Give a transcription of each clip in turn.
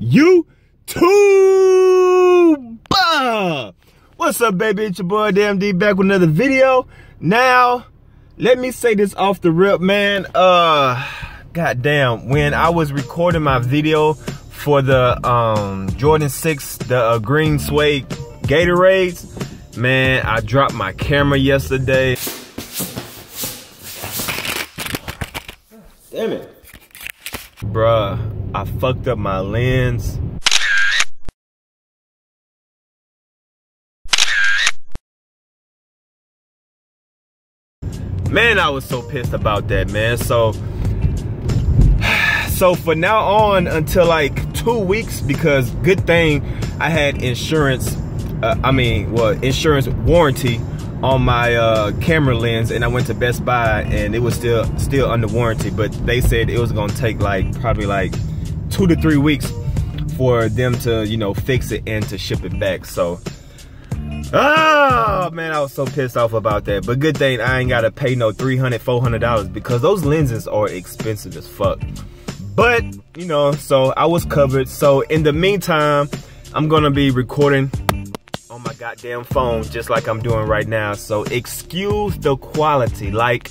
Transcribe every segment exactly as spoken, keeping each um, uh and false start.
YouTube. What's up, baby? It's your boy Damn D back with another video. Now, let me say this off the rip, man. Uh, goddamn, when I was recording my video for the um Jordan six, the uh, green suede Gatorades, man, I dropped my camera yesterday. Damn it. Bruh, I fucked up my lens. Man, I was so pissed about that, man. So, so for now on until like two weeks, because good thing I had insurance, uh, I mean, well, insurance warranty on my uh, camera lens, and I went to Best Buy and it was still still under warranty, but they said it was gonna take like probably like two to three weeks for them to, you know, fix it and to ship it back. So, oh man, I was so pissed off about that, but good thing I ain't gotta pay no three hundred, four hundred dollars because those lenses are expensive as fuck. But, you know, so I was covered. So in the meantime, I'm gonna be recording on my goddamn phone just like I'm doing right now, so excuse the quality. Like,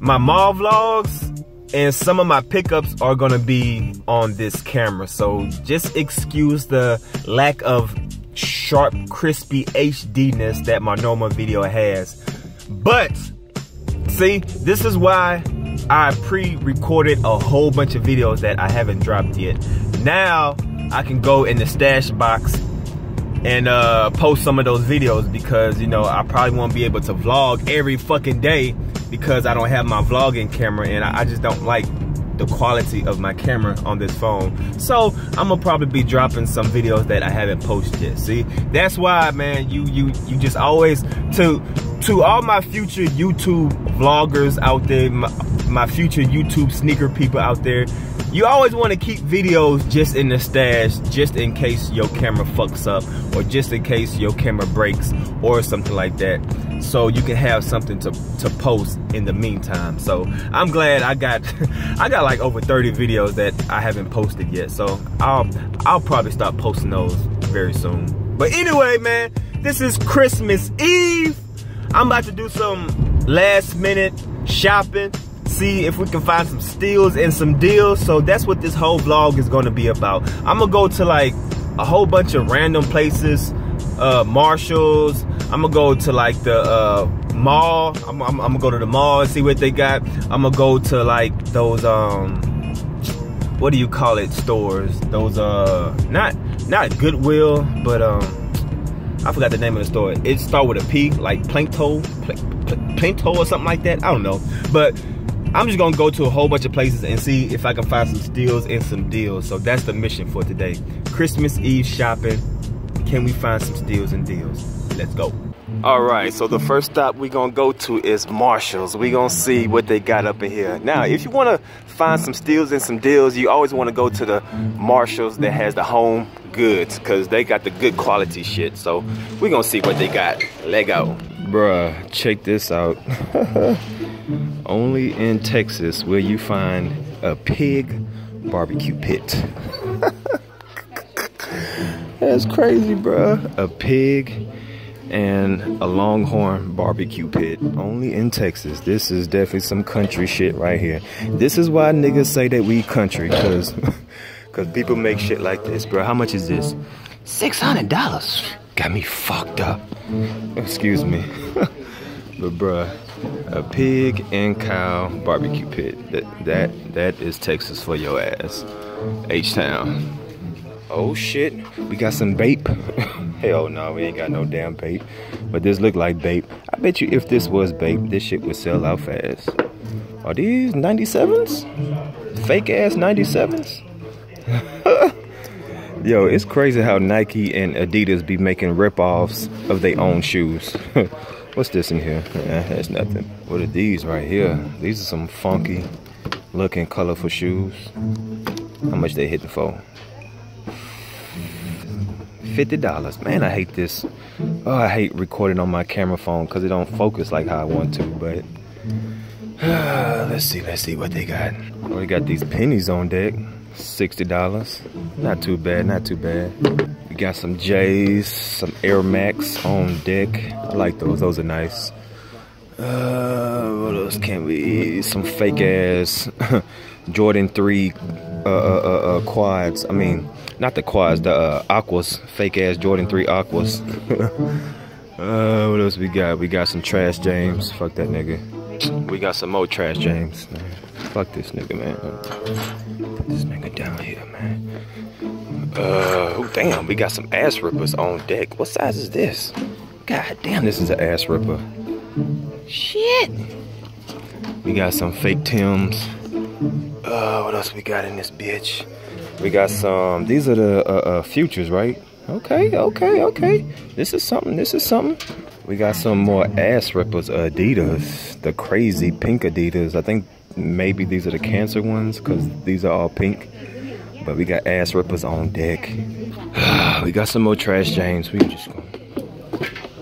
my mall vlogs and some of my pickups are gonna be on this camera, so just excuse the lack of sharp, crispy H D-ness that my normal video has. But see, this is why I pre-recorded a whole bunch of videos that I haven't dropped yet. Now I can go in the stash box and uh, post some of those videos, because, you know, I probably won't be able to vlog every fucking day because I don't have my vlogging camera, and I, I just don't like the quality of my camera on this phone. So I'm gonna probably be dropping some videos that I haven't posted yet. See, that's why, man, you you you just always, to to all my future YouTube vloggers out there, my, my future YouTube sneaker people out there, you always want to keep videos just in the stash, just in case your camera fucks up, or just in case your camera breaks or something like that, so you can have something to, to post in the meantime. So I'm glad I got I got like over thirty videos that I haven't posted yet, so I'll, I'll probably start posting those very soon. But anyway, man, this is Christmas Eve. I'm about to do some last minute shopping, see if we can find some steals and some deals. So that's what this whole vlog is going to be about. I'm gonna go to like a whole bunch of random places, uh Marshalls. I'm gonna go to like the uh mall. I'm, I'm, I'm gonna go to the mall and see what they got. I'm gonna go to like those um what do you call it stores, those uh not not Goodwill, but um I forgot the name of the store. It starts with a P, like plaeto plaeto or something like that, I don't know. But I'm just gonna go to a whole bunch of places and see if I can find some steals and some deals. So that's the mission for today. Christmas Eve shopping. Can we find some steals and deals? Let's go. All right, so the first stop we gonna go to is Marshalls. We gonna see what they got up in here. Now, if you wanna find some steals and some deals, you always wanna go to the Marshalls that has the home goods, cause they got the good quality shit. So we gonna see what they got. Let go. Bruh, check this out. Only in Texas will you find a pig barbecue pit. That's crazy, bruh. A pig and a longhorn barbecue pit. Only in Texas. This is definitely some country shit right here. This is why niggas say that we country, because cause people make shit like this, bruh. How much is this? six hundred dollars. Got me fucked up. Excuse me. But bruh, a pig and cow barbecue pit. That that that is Texas for your ass. H-Town. Oh shit, we got some vape. Hell no, we ain't got no damn vape. But this look like vape. I bet you if this was vape, this shit would sell out fast. Are these ninety-sevens? Fake ass ninety-sevens? Yo, it's crazy how Nike and Adidas be making rip-offs of their own shoes. What's this in here? Nah, that's nothing. What are these right here? These are some funky looking colorful shoes. How much they hitting for? fifty dollars. Man, I hate this. Oh, I hate recording on my camera phone because it don't focus like how I want to, but let's see, let's see what they got. Oh, they got these pennies on deck. sixty dollars. Not too bad, not too bad. We got some J's, some Air Max on deck. I like those, those are nice. Uh, what else can we eat? Some fake ass Jordan three uh, uh, uh, quads. I mean, not the quads, the uh, aquas. Fake ass Jordan three aquas. uh, what else we got? We got some trash James. Fuck that nigga. We got some more trash James. Fuck this nigga, man. Put this nigga down here, man. Uh, oh, damn, we got some ass rippers on deck. What size is this? God damn, this is an ass ripper. Shit. We got some fake Tims. Uh, what else we got in this bitch? We got some. These are the uh, uh, futures, right? Okay, okay, okay. This is something. This is something. We got some more ass rippers. Adidas, the crazy pink Adidas. I think maybe these are the cancer ones because these are all pink. But we got ass rippers on deck. We got some more trash James. We just gonna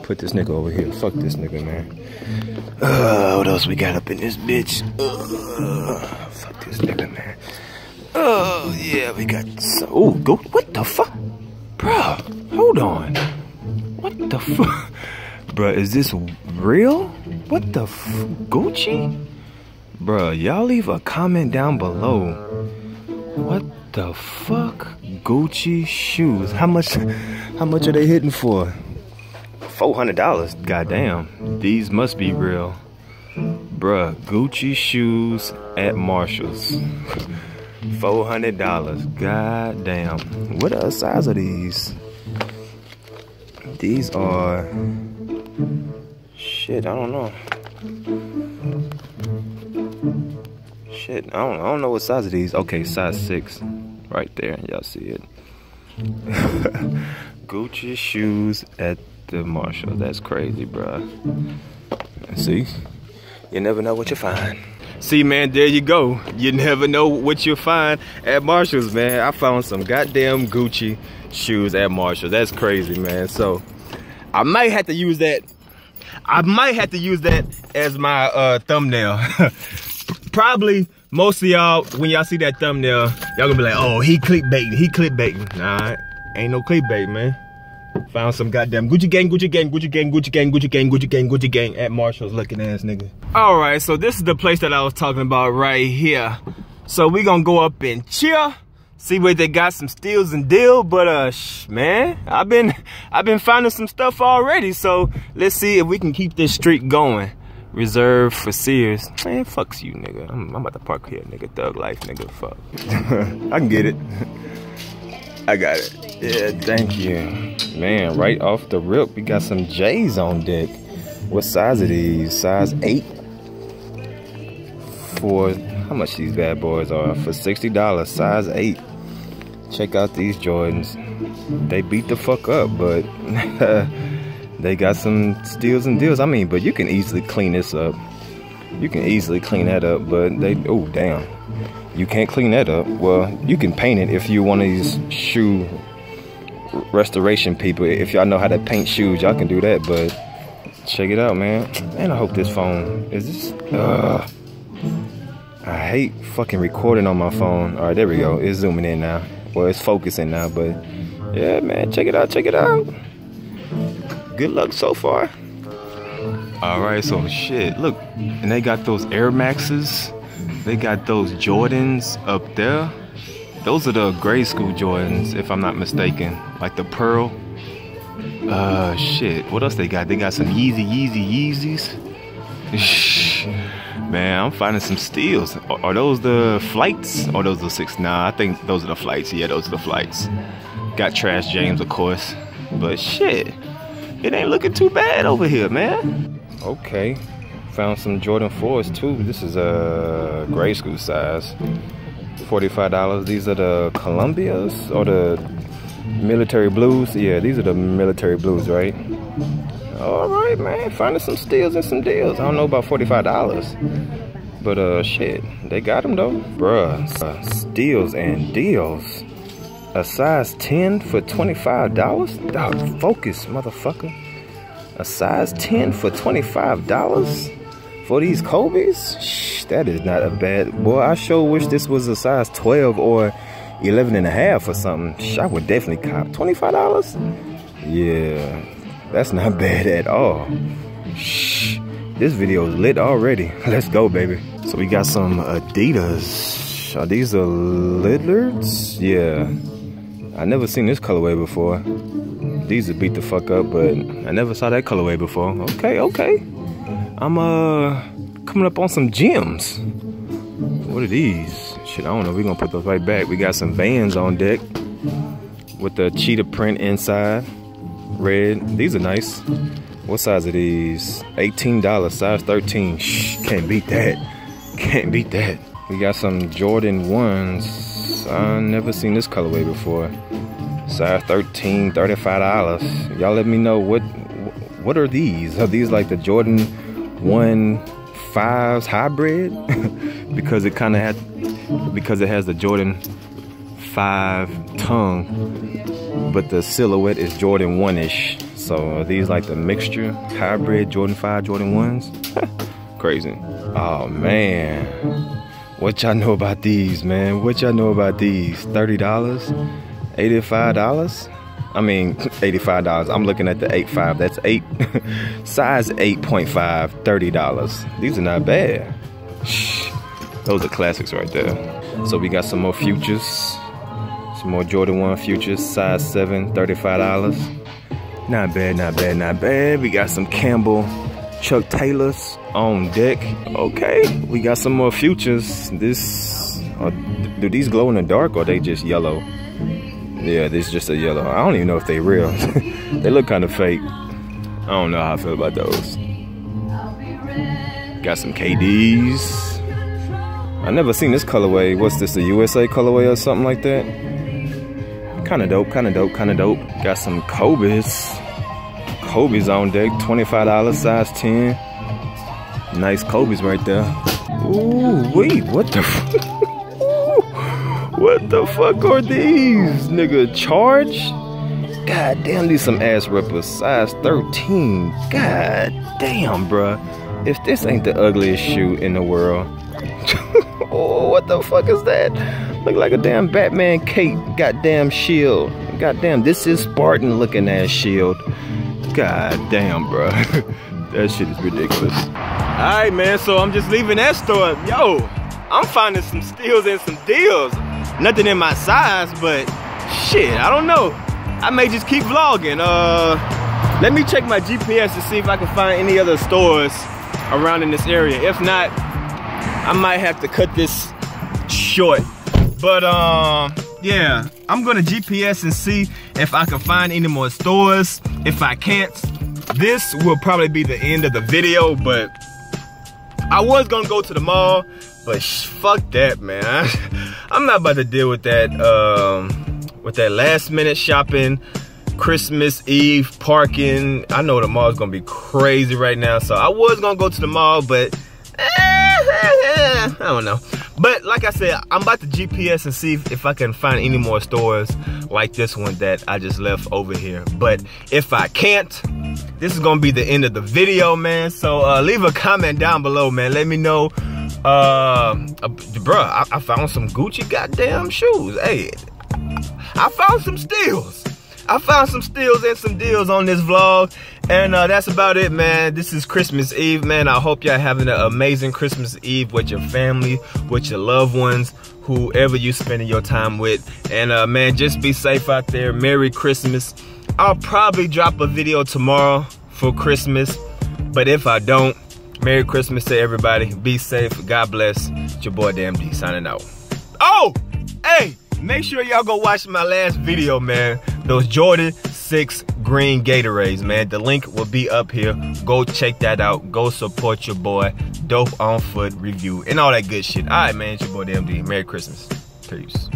put this nigga over here. Fuck this nigga, man. Uh, what else we got up in this bitch? Uh, fuck this nigga, man. Oh, yeah, we got some. Oh, go. What the fuck? Bro, hold on. What the fuck? Bro, is this real? What the f Gucci? Bro, y'all leave a comment down below. What the fuck? Gucci shoes. How much, how much are they hitting for? four hundred dollars, goddamn. These must be real. Bruh, Gucci shoes at Marshalls. four hundred dollars, goddamn. What other size are these? These are... Shit, I don't know. Shit, I don't, I don't know what size of these. Okay, size six. Right there, y'all see it. Gucci shoes at the Marshall. That's crazy, bro. See, you never know what you find. See, man, there you go. You never know what you'll find at Marshall's, man. I found some goddamn Gucci shoes at Marshall. That's crazy, man. So I might have to use that. I might have to use that as my uh, thumbnail. Probably most of y'all, when y'all see that thumbnail, y'all gonna be like, oh, he clickbaiting, he clickbaiting. Nah, ain't no clickbait, man. Found some goddamn Gucci gang, Gucci gang, Gucci gang, Gucci gang, Gucci gang, Gucci gang, Gucci gang at Marshall's looking ass nigga. All right, so this is the place that I was talking about right here. So we gonna go up and chill, see where they got some steals and deal. But uh, sh man, I've been, I've been finding some stuff already. So let's see if we can keep this streak going. Reserved for Sears. Man, fucks you, nigga. I'm, I'm about to park here, nigga. Thug life, nigga. Fuck. I can get it. I got it. Yeah, thank you. Man, right off the rip, we got some J's on deck. What size are these? Size eight? For, how much these bad boys are? For sixty dollars, size eight. Check out these Jordans. They beat the fuck up, but they got some steals and deals. I mean, but you can easily clean this up. You can easily clean that up, but they, oh, damn. You can't clean that up. Well, you can paint it if you're one of these shoe restoration people. If y'all know how to paint shoes, y'all can do that, but check it out, man. Man, I hope this phone is this. Uh, I hate fucking recording on my phone. All right, there we go. It's zooming in now. Well, it's focusing now, but yeah, man, check it out. Check it out. Good luck so far. All right, so shit, look. And they got those Air Maxes. They got those Jordans up there. Those are the grade school Jordans, if I'm not mistaken. Like the Pearl. Uh, shit. What else they got? They got some Yeezy, Yeezy, Yeezys. Man, I'm finding some steals. Are, are those the flights? Or those the six? Nah, I think those are the flights. Yeah, those are the flights. Got trash James, of course. But shit, it ain't looking too bad over here, man. Okay. Found some Jordan fours too. This is a uh, grade school size. forty-five dollars. These are the Columbias or the military blues. Yeah, these are the military blues, right? All right, man. Finding some steals and some deals. I don't know about forty-five dollars. But uh, shit, they got them though. Bruh, uh, steals and deals. A size ten for twenty-five dollars? Dog, focus, motherfucker. A size ten for twenty-five dollars? For these Kobe's? Shh, that is not a bad... Boy, I sure wish this was a size twelve or eleven and a half or something, I would definitely cop. twenty-five dollars? Yeah, that's not bad at all. Shh, this video is lit already. Let's go, baby. So we got some Adidas. Are these the Lillards? Yeah, I never seen this colorway before. These would beat the fuck up, but I never saw that colorway before. Okay, okay. I'm uh coming up on some gems. What are these? Shit, I don't know. We're gonna put those right back. We got some Vans on deck with the cheetah print inside. Red. These are nice. What size are these? eighteen dollars, size thirteen. Shh, can't beat that. Can't beat that. We got some Jordan ones. I never seen this colorway before. Size thirteen, thirty-five dollars. Y'all let me know, what what are these? Are these like the Jordan one fives hybrid? Because it kind of had, because it has the Jordan five tongue, but the silhouette is Jordan one-ish. So are these like the mixture? Hybrid Jordan five, Jordan ones? Crazy. Oh man. What y'all know about these, man? What y'all know about these? thirty dollars? eighty-five dollars? I mean, eighty-five dollars. I'm looking at the eight five. That's eight. Size eight point five, thirty dollars. These are not bad. Shh. Those are classics right there. So we got some more futures. Some more Jordan one futures. Size seven, thirty-five dollars. Not bad, not bad, not bad. We got some Campbell Chuck Taylors on deck. Okay. We got some more futures. This, are, do these glow in the dark or are they just yellow? Yeah, this is just a yellow. I don't even know if they real. They look kind of fake. I don't know how I feel about those. Got some K Ds. I never seen this colorway. What's this, the U S A colorway or something like that? Kind of dope, kind of dope, kind of dope. Got some Kobe's. Kobe's on deck, twenty-five dollars, size ten. Nice Kobe's right there. Ooh, wait, what the fuck? What the fuck are these, nigga? Charge? God damn, these some ass rippers. Size thirteen. God damn, bruh. If this ain't the ugliest shoe in the world. Oh, what the fuck is that? Look like a damn Batman cape. Goddamn shield. Goddamn, this is Spartan looking ass shield. God damn, bruh. That shit is ridiculous. Alright, man, so I'm just leaving that store. Yo, I'm finding some steals and some deals. Nothing in my size, but shit, I don't know. I may just keep vlogging. Uh, let me check my G P S to see if I can find any other stores around in this area. If not, I might have to cut this short. But um, yeah, I'm gonna G P S and see if I can find any more stores. If I can't, this will probably be the end of the video, but I was gonna go to the mall, but sh fuck that, man. I, I'm not about to deal with that, um, with that last minute shopping, Christmas Eve parking. I know the mall's gonna be crazy right now, so I was gonna go to the mall, but eh, eh, eh, I don't know. But like I said, I'm about to G P S and see if, if I can find any more stores like this one that I just left over here. But if I can't, this is gonna be the end of the video, man. So uh, leave a comment down below, man. Let me know. Uh, uh, bruh, I, I found some Gucci goddamn shoes. Hey, I found some steals. I found some steals and some deals on this vlog. And uh, that's about it, man. This is Christmas Eve, man. I hope y'all having an amazing Christmas Eve with your family, with your loved ones, whoever you spending your time with. And uh, man, just be safe out there. Merry Christmas. I'll probably drop a video tomorrow for Christmas, but if I don't, Merry Christmas to everybody. Be safe. God bless. It's your boy Damn D signing out. Oh, hey, make sure y'all go watch my last video, man. Those Jordan six green Gatorades, man. The link will be up here. Go check that out. Go support your boy. Dope on Foot review and all that good shit. All right, man. It's your boy Damn D. Merry Christmas. Peace.